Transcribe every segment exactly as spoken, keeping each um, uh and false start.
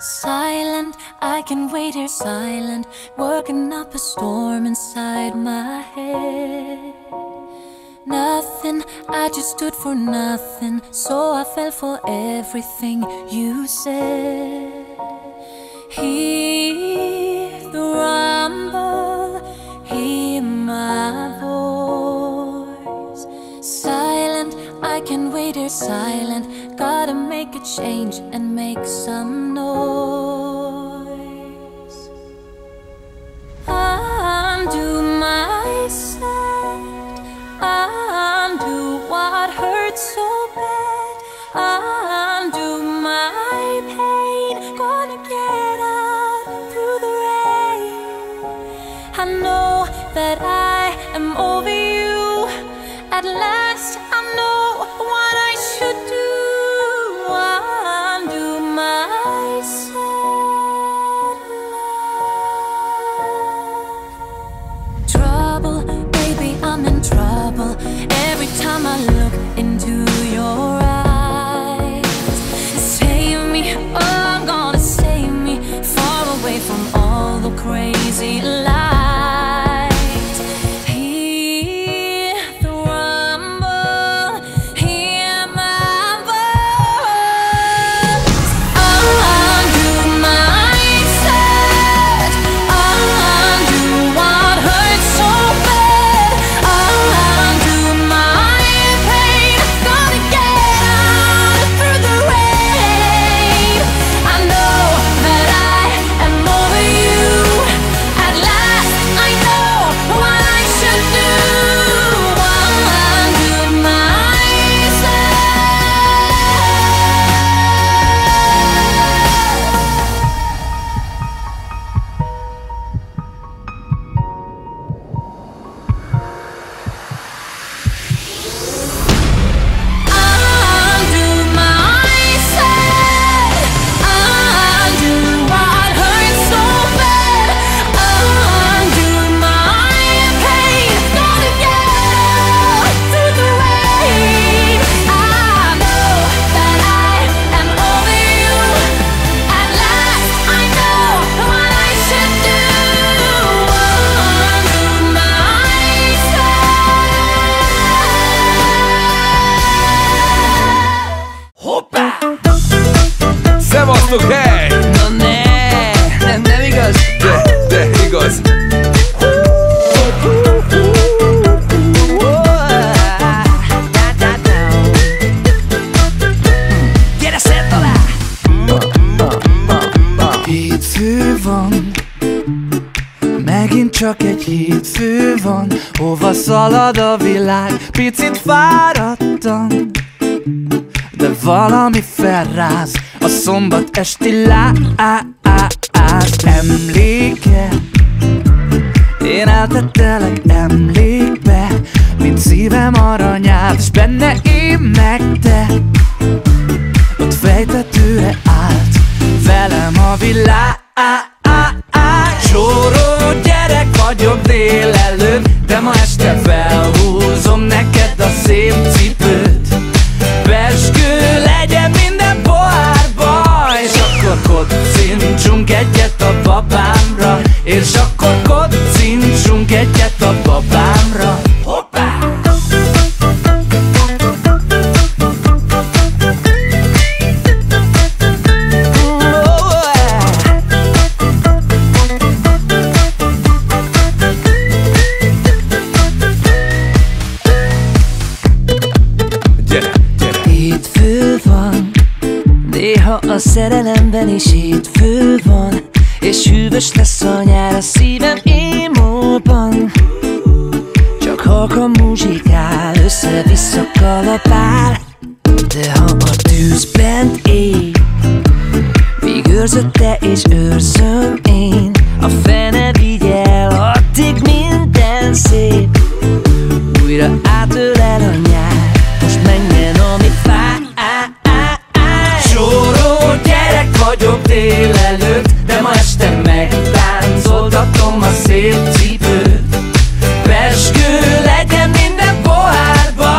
Silent, I can wait here silent, working up a storm inside my head. Nothing, I just stood for nothing, so I fell for everything you said. Hear the rumble, hear my voice. Silent, I can wait here silent, gotta make a change and make some noise. Undo my sad, undo what hurts so bad, undo my pain, gonna get up through the rain. I know that I am over you, at last I know what I should do. Every time I look into your eyes, save me, oh, I'm gonna save me, far away from all the crazy lies. Hear the rumble, hear my voice. I'll undo my sad, I'll undo what hurts so bad, I'll okay. No, ne, ne, ne mi goes. Yeah, there he goes. Quieres ser toda. Hízű van, megint csak egy hízű van. Hova szalad a világ? Picit fáradtam, de valami felráz a szombat esti láz. Emléke, én eltettelek emlékbe, mint szívem aranyát, s benne én meg te. Ott fejtetőre állt velem a világ. Csóró gyerek vagyok délelőtt, de ma este felhúzom neked a szép cipőt. Peskő legyen minden pohárba, és akkor kocincsunk egyet a babámra, és akkor kocincsunk egyet a babámra. Hoppá! A szerelemben is hétfő van, és hűvös lesz a nyár a szívem émóban. Csak halkan muzsikál, össze-vissza kalapál, de ha a tűz bent ég, míg őrzöd te és őrzöm én, a fene vigyel, addig minden szép. Újra átölel a nyár, most menjen ami fáj. Vagyok délelőtt, de ma este megtáncoltatom a szép cipőt. Peskő legyen minden pohárba,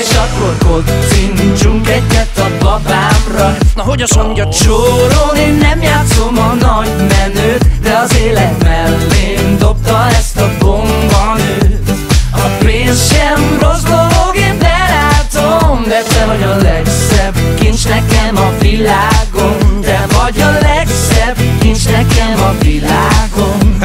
és akkor kocincsunk egyet a babámra. Na, hogy azt mondja, csóron én nem játszom a nagy menőt, de az élet mellém dobta ezt a bombanőt. A pénz sem rossz dolog, én belátom, de te vagy a legszebb kincs nekem a világon. Te vagy a legszebb kincs nekem a világon.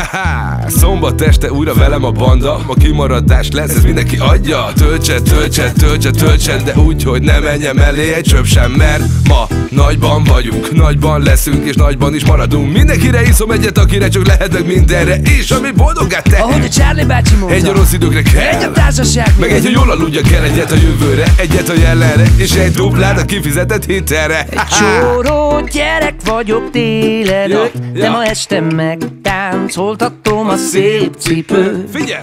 Szombat este újra velem a banda, ma kimaradás lesz, ez mindenki adja. Töltse, töltse, töltse, töltse, de úgy, hogy ne menjem elé egy csöp sem, mert ma nagyban vagyunk, nagyban leszünk és nagyban is maradunk. Mindenkire iszom egyet, akire csak lehetek mindenre, és ami boldoggá tehet. Ahogy a Charlie bácsi mondta, egy a rossz időkre kell, egy a társaság, meg egy, hogy jól aludja kell, egyet a jövőre, egyet a jelenre, és egy duplát a kifizetett hitelre. Egy csóró gyerek vagyok délelőtt, ja, de ja. ma este megtáncoltatom a szép cipőt. Figyelj!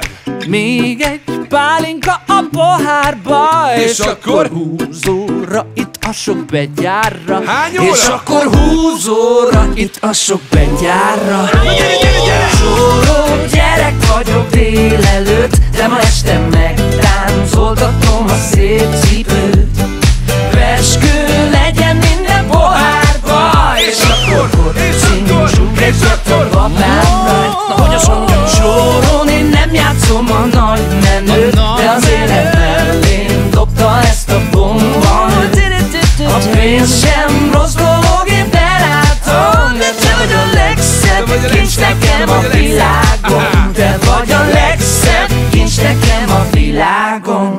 Még egy pálinka a pohárba, és, és akkor húzóra itt a sok begyárra. Hány óra? És akkor húzóra itt a sok begyárra. Gyere, gyere, gyere! Csóró gyerek vagyok délelőtt, de ma este megtáncoltatom a szép cipőt. Peskő legyen minden pohárba, és akkor színcsuk egy zöldtől babámra. Hogy azt mondjam, csórón én nem játszom a nagy menőt, de az élet mellém dobta ezt a bombanőt. A pénz sem rossz dolog, én belátom, de te vagy a legszebb kincs nekem a világon. Te vagy a legszebb kincs nekem a világon.